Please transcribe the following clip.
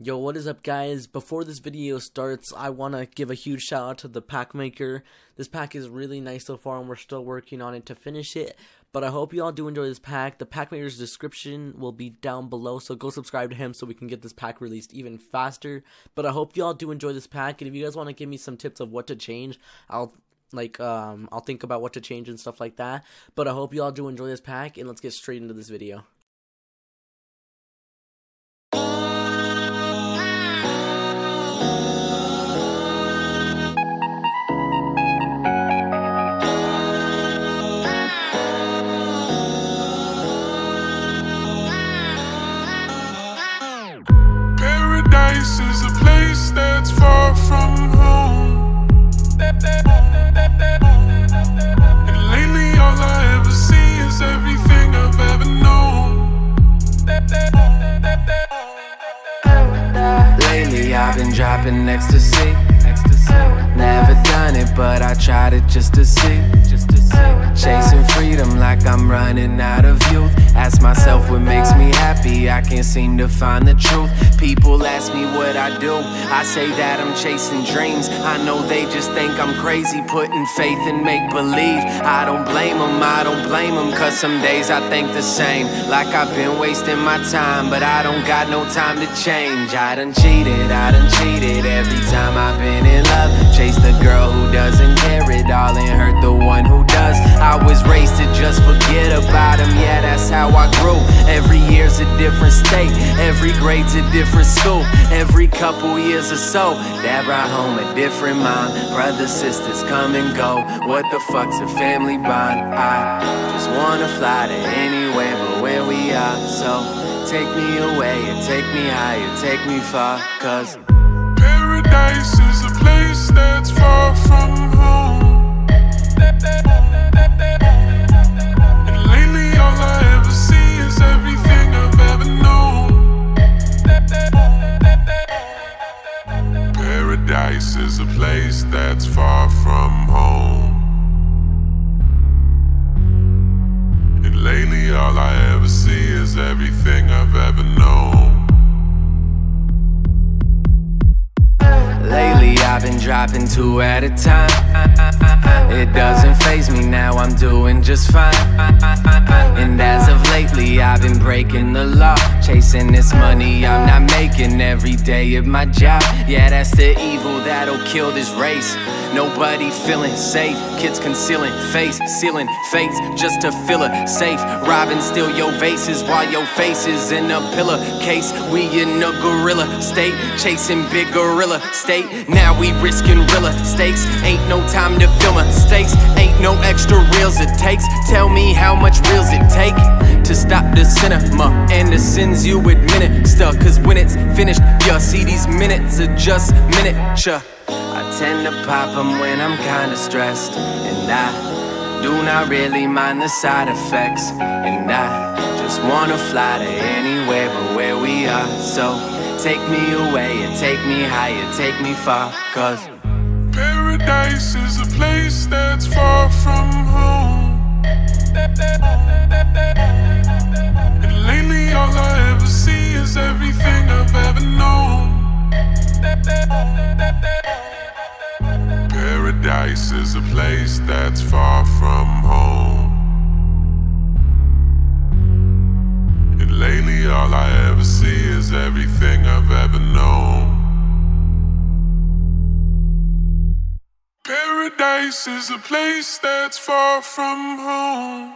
Yo, what is up guys? Before this video starts, I want to give a huge shout out to The Pack Maker. This pack is really nice so far and we're still working on it to finish it, but I hope you all do enjoy this pack. The Pack Maker's description will be down below, so go subscribe to him so we can get this pack released even faster. But I hope you all do enjoy this pack, and if you guys want to give me some tips of what to change, I'll think about what to change and stuff like that. But I hope you all do enjoy this pack and let's get straight into this video. Paradise is a place that's far from home, and lately all I ever see is everything I've ever known. Lately I've been dropping ecstasy, never done it but I tried it just to see. Chasing freedom like I'm running out of youth. Ask myself what makes me happy, I can't seem to find the truth. People ask me what I do, I say that I'm chasing dreams. I know they just think I'm crazy, putting faith in make-believe. I don't blame them, I don't blame them, cause some days I think the same. Like I've been wasting my time, but I don't got no time to change. I done cheated every time I've been in love. Chase the girl who doesn't care at all and hurt the one who does. I was raised to just forget about him, yeah, that's how I grew. Every year's a different state, every grade's a different school. Every couple years or so, dad brought home a different mom. Brothers, sisters come and go, what the fuck's a family bond? I just wanna fly to anywhere but where we are. So take me away and take me higher, take me far, cause paradise is a place that's far from home. Paradise is a place that's far from home, and lately all I ever see is everything I've ever known. Lately I've been dropping 2 at a time. It doesn't faze me now, I'm doing just fine. And as of lately I've been breaking the law, chasing this money I'm not making every day of my job. Yeah, that's the evil that'll kill this race. Nobody feeling safe, kids concealing face, sealing fates just to fill a safe. Robbing steal your vases while your face is in a pillowcase. We in a gorilla state, chasing big gorilla state. Now we risking real stakes, ain't no time to feel mistakes. Ain't no extra reels it takes, tell me how much reels it take to stop the cinema and the sins you administer. Cause when it's finished, yeah, see these minutes are just miniature. I tend to pop them when I'm kinda stressed, and I do not really mind the side effects. And I just wanna fly to anywhere but where we are. So take me away and take me higher, take me far, cause paradise is a place that's far from home, and lately all I ever see is everything I've ever known. Paradise is a place that's far from home, and lately all I ever see is everything I've ever known. Paradise is a place that's far from home.